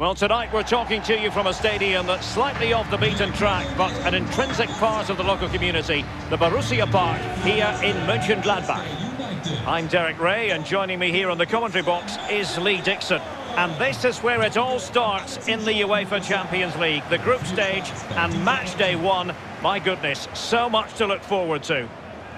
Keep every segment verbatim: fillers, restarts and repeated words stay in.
Well, tonight we're talking to you from a stadium that's slightly off the beaten track, but an intrinsic part of the local community, the Borussia Park, here in Mönchengladbach. I'm Derek Ray, and joining me here on the commentary box is Lee Dixon. And this is where it all starts in the UEFA Champions League, the group stage and match day one. My goodness, so much to look forward to.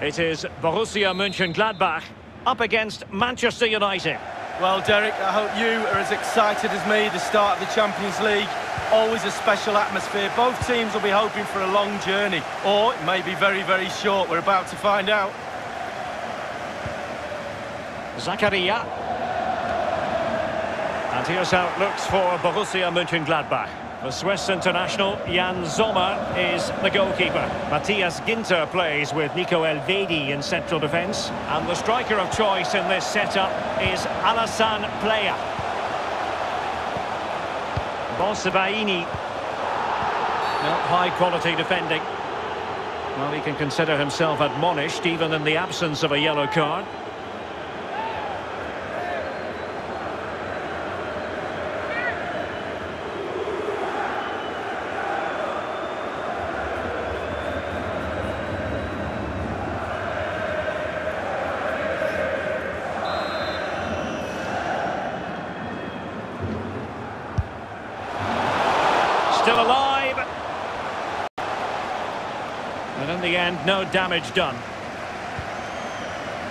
It is Borussia Mönchengladbach up against Manchester United. Well, Derek, I hope you are as excited as me, the start of the Champions League. Always a special atmosphere. Both teams will be hoping for a long journey, or it may be very, very short. We're about to find out. Zakaria. And here's how it looks for Borussia Mönchengladbach. The Swiss international Yann Sommer is the goalkeeper. Matthias Ginter plays with Nico Elvedi in central defence. And the striker of choice in this setup is Alassane Pléa. Bonsebaini. Not high-quality defending. Well, he can consider himself admonished, even in the absence of a yellow card. Still alive, and in the end, no damage done.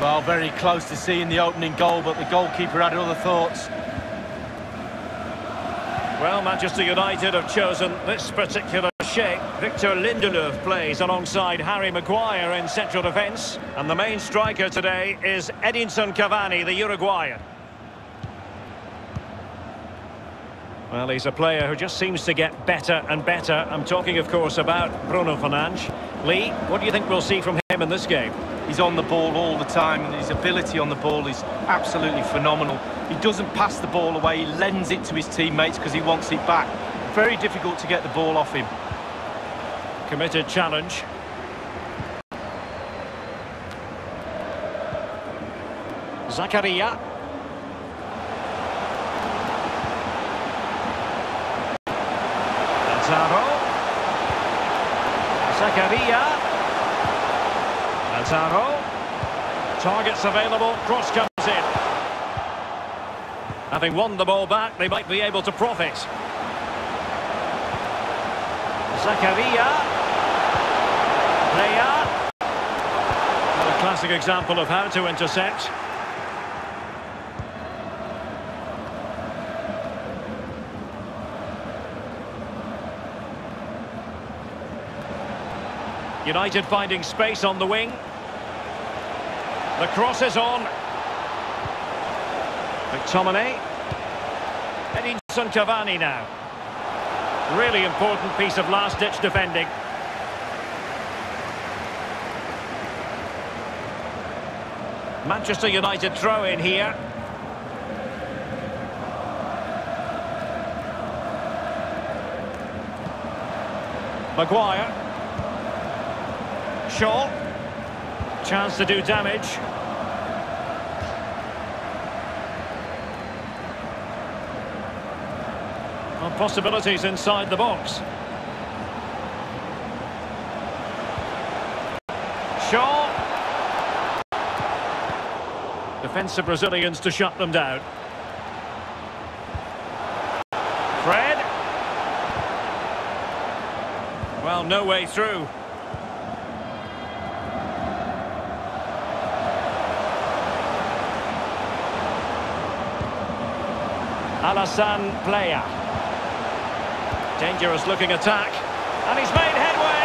Well, very close to seeing the opening goal, but the goalkeeper had other thoughts. Well, Manchester United have chosen this particular shape. Victor Lindelof plays alongside Harry Maguire in central defence, and the main striker today is Edinson Cavani, the Uruguayan. Well, he's a player who just seems to get better and better. I'm talking, of course, about Bruno Fernandes. Lee, what do you think we'll see from him in this game? He's on the ball all the time, and his ability on the ball is absolutely phenomenal. He doesn't pass the ball away, he lends it to his teammates because he wants it back. Very difficult to get the ball off him. Committed challenge. Zakaria. Lazaro, Zakaria, Lazaro, targets available, cross comes in. Having won the ball back, they might be able to profit. Zakaria, Pléa, a classic example of how to intercept. United finding space on the wing. The cross is on. McTominay. Edinson Cavani now. Really important piece of last-ditch defending. Manchester United throw in here. Maguire. Shaw, chance to do damage. Well, possibilities inside the box. Shaw. Defensive Brazilians to shut them down. Fred. Well, no way through. Alassane Pléa. Dangerous looking attack. And he's made headway.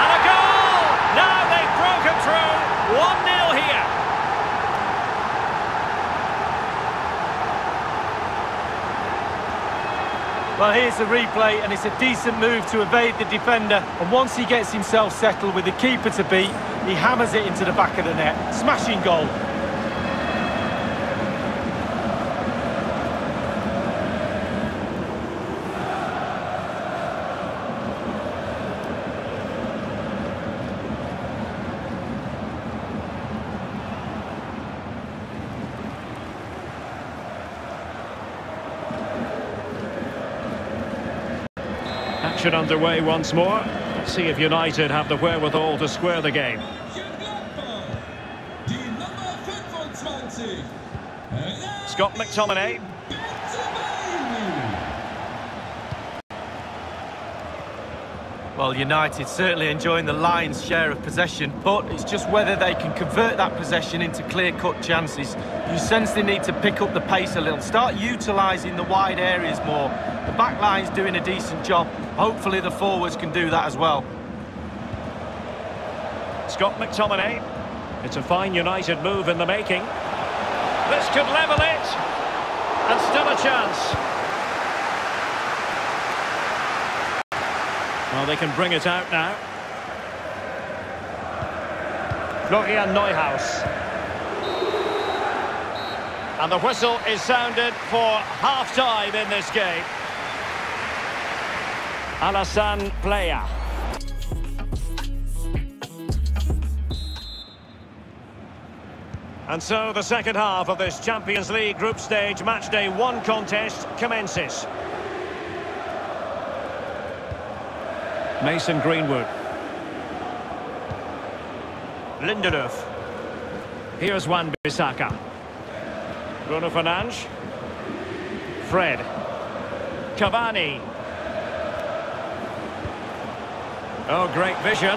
And a goal! Now they've broken through. one nil here. Well, here's the replay, and it's a decent move to evade the defender. And once he gets himself settled with the keeper to beat, he hammers it into the back of the net. Smashing goal. action underway once more. Let's see if United have the wherewithal to square the game. Scott McTominay. Well, United certainly enjoying the lion's share of possession, but it's just whether they can convert that possession into clear-cut chances. You sense they need to pick up the pace a little, start utilising the wide areas more. The back line's doing a decent job. Hopefully the forwards can do that as well. Scott McTominay. It's a fine United move in the making. This could level it. And still a chance. Well, they can bring it out now. Florian Neuhaus. And the whistle is sounded for half-time in this game. Alassane Pléa. And so the second half of this Champions League group stage matchday one contest commences. Mason Greenwood. Lindelof. Here's Wan-Bissaka. Bruno Fernandes. Fred. Cavani. Oh, great vision.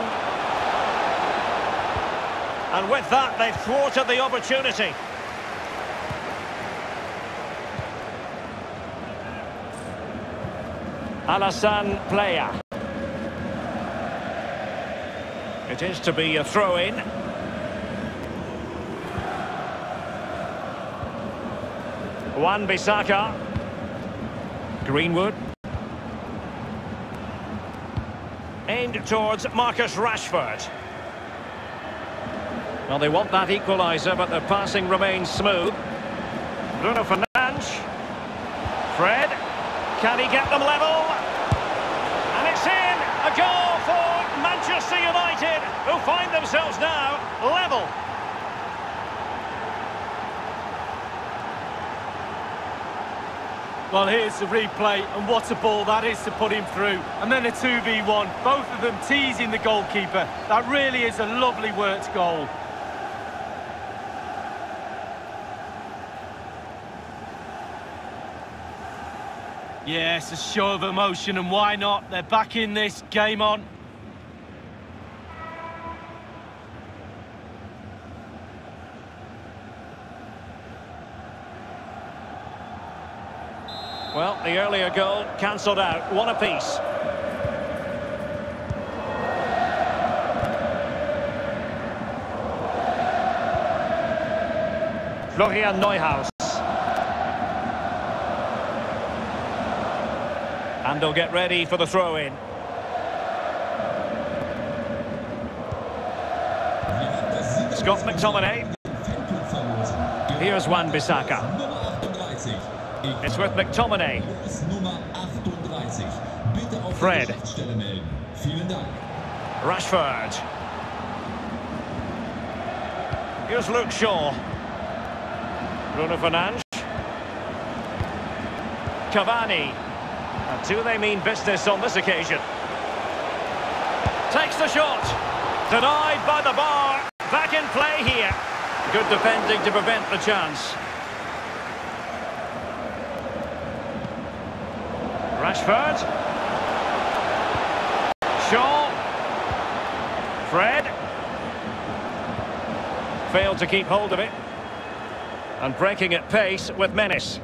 And with that, they've thwarted the opportunity. Alassane Pléa. It is to be a throw-in. Wan-Bissaka. Greenwood. Aimed towards Marcus Rashford. Well, they want that equaliser, but the passing remains smooth. Bruno Fernandes. Fred. Can he get them level? And it's in! A goal for Manchester United, who find themselves now level. Well, here's the replay, and what a ball that is to put him through. And then a two v one, both of them teasing the goalkeeper. That really is a lovely worked goal. Yes, a show of emotion, and why not? They're back in this, game on. Well, the earlier goal cancelled out, one apiece. Florian Neuhaus. And they'll get ready for the throw-in. Scott McTominay. Here's Wan-Bissaka. It's with McTominay. Fred. Rashford. Here's Luke Shaw. Bruno Fernandes. Cavani. And do they mean business on this occasion? Takes the shot. Denied by the bar. Back in play here. Good defending to prevent the chance. Rashford. Shaw. Fred. Failed to keep hold of it. And breaking at pace with menace.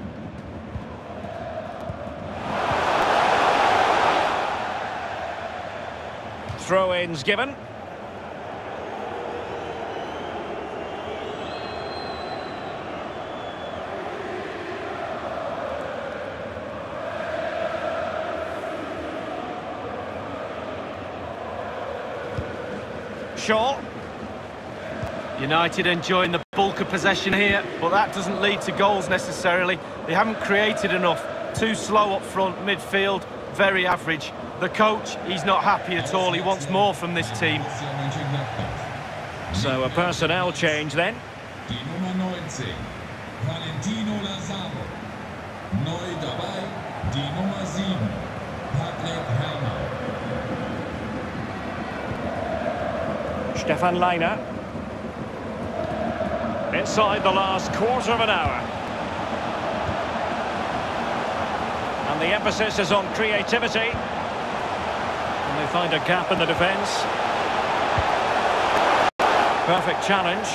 Throw-ins given. Shaw. United enjoying the bulk of possession here, but that doesn't lead to goals necessarily. They haven't created enough. Too slow up front, midfield, very average. The coach, he's not happy at all. He wants more from this team. So a personnel change then. Valentino Lazaro. Neu dabei, die Nummer seven. Patrick Herrmann. Stefan Lainer. Inside the last quarter of an hour. And the emphasis is on creativity. And they find a gap in the defence. Perfect challenge.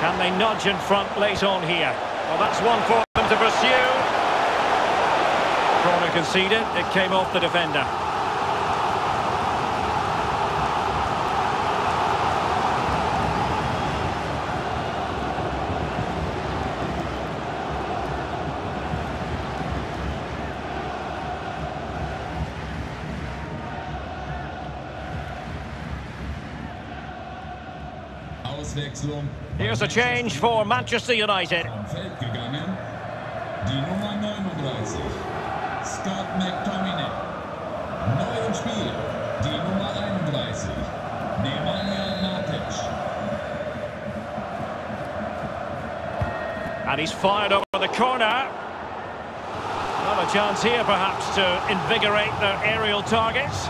Can they nudge in front late on here? Well, that's one for them to pursue. Corner conceded. It came off the defender. Here's a change for Manchester United. Die Nummer neununddreißig, Scott McTominay. Neu im Spiel, die Nummer einunddreißig, Nemanja Matić. And he's fired over the corner. Another chance here perhaps to invigorate their aerial targets.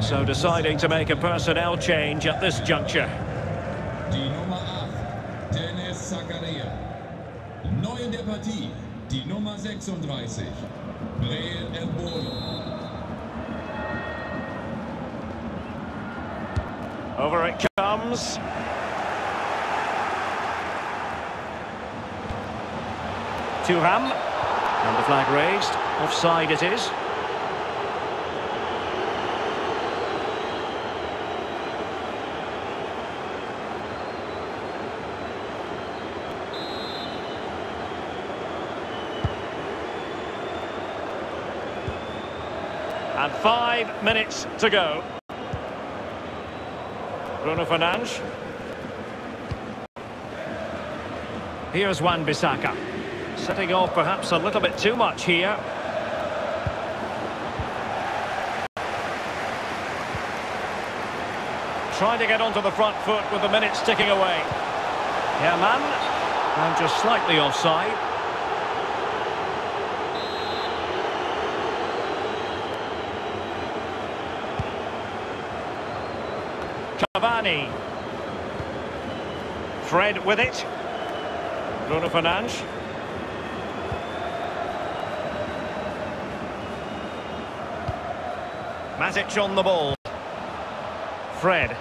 So deciding to make a personnel change at this juncture. Die Nummer acht, Dennis Zakaria. Neu in der Partie, die Nummer sechsunddreißig, Breel. Over it comes. Thuram. And the flag raised. Offside it is. And five minutes to go. Bruno Fernandes. Here's Wan-Bissaka. Setting off perhaps a little bit too much here. Trying to get onto the front foot with the minutes ticking away. Herrmann. And just slightly offside. Cavani. Fred with it. Bruno Fernandes. Matic on the ball. Fred.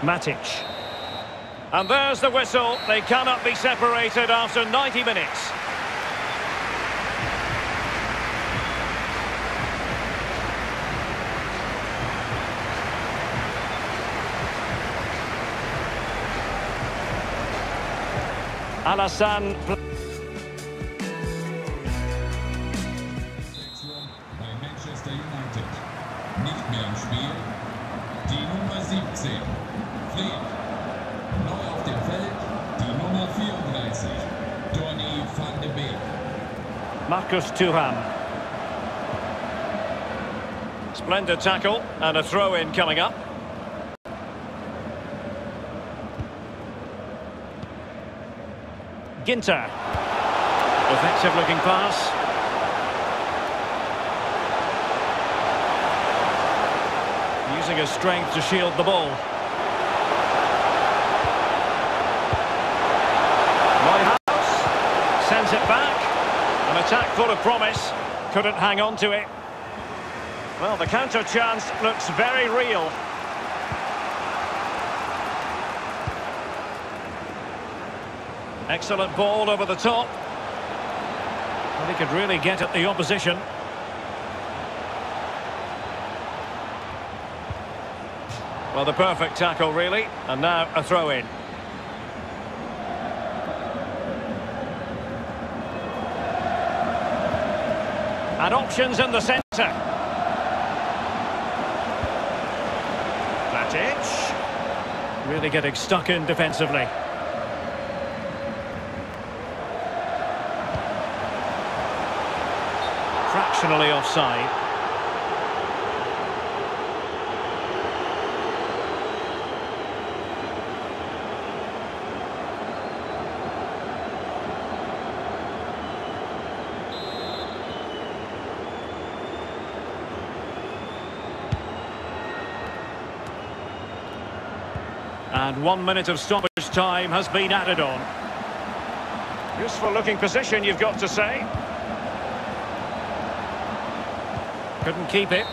Matic. And there's the whistle. They cannot be separated after ninety minutes. Alassane Pléa. Bei Manchester United. Nicht mehr im Spiel. Die Nummer siebzehn, Fred. Neu auf dem Feld, die Nummer vierunddreißig, Donny Van der Beek. Marcus Thuram. Splendid tackle and a throw-in coming up. Ginter. Effective looking pass. Using his strength to shield the ball. Neuhaus sends it back. An attack full of promise. Couldn't hang on to it. Well, the counter chance looks very real. Excellent ball over the top. Well, he could really get at the opposition. Well, the perfect tackle, really. And now a throw-in. And options in the centre. Matic. really getting stuck in defensively. Fractionally offside. And one minute of stoppage time has been added on. Useful looking position, you've got to say. Couldn't keep it.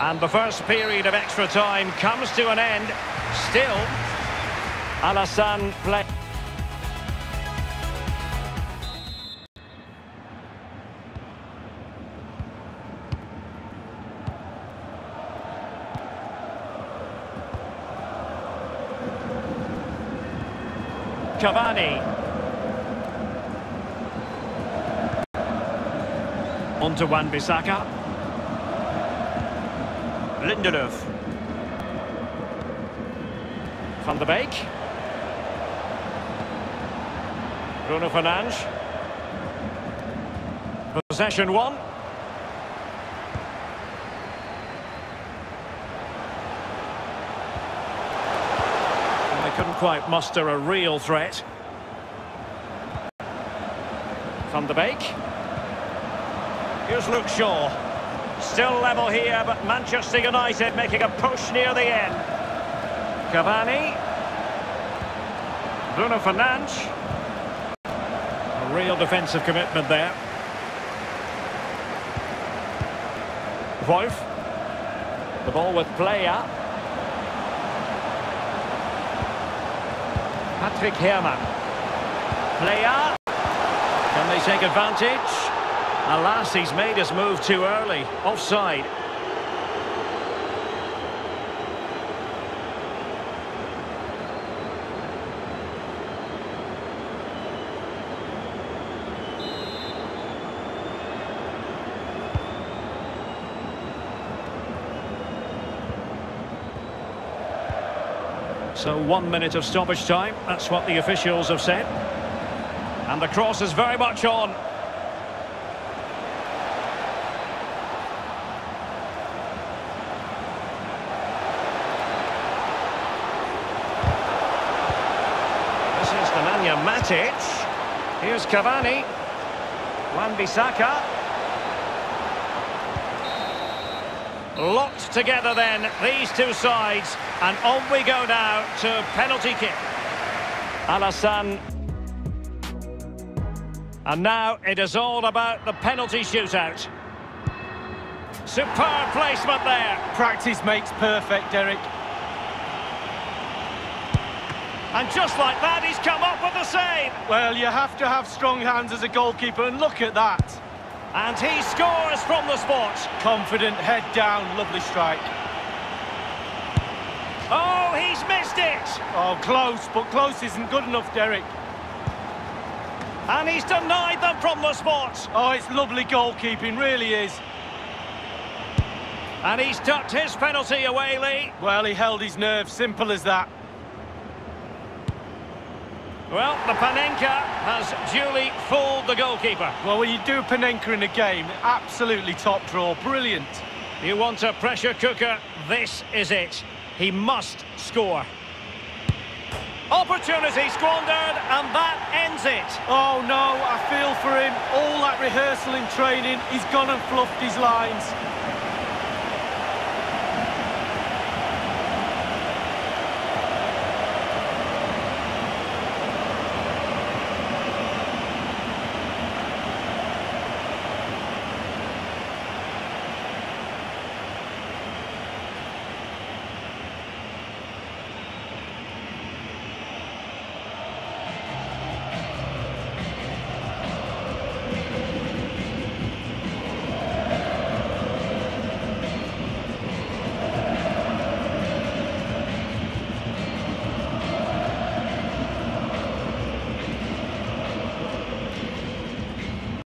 And the first period of extra time comes to an end. Still, Alassane Pléa. Cavani. On to Wan-Bissaka. Lindelof. Van der Beek. Bruno Fernandes. Possession one. Couldn't quite muster a real threat. Van der Beek. Here's Luke Shaw. Still level here, but Manchester United making a push near the end. Cavani. Bruno Fernandes. A real defensive commitment there. Wolf. The ball with Pléa. Patrick Herrmann. Pléa. Can they take advantage? Alas, he's made his move too early. Offside. So one minute of stoppage time, that's what the officials have said. And the cross is very much on. This is Nemanja Matić. Here's Cavani. Wan-Bissaka. Locked together then, these two sides. And on we go now to penalty kick. Alassane. And now it is all about the penalty shootout. Superb placement there. Practice makes perfect, Derek. And just like that, he's come up with the save. Well, you have to have strong hands as a goalkeeper, and look at that. And he scores from the spot. Confident, head down, lovely strike. Oh, he's missed it! Oh, close, but close isn't good enough, Derek. And he's denied them from the spot. Oh, it's lovely goalkeeping, really is. And he's tucked his penalty away, Lee. Well, he held his nerve, simple as that. Well, the Panenka has duly fooled the goalkeeper. Well, when you do Panenka in a game, absolutely top draw, brilliant. You want a pressure cooker, this is it. He must score. Opportunity squandered, and that ends it. Oh no, I feel for him. All that rehearsal and training, he's gone and fluffed his lines.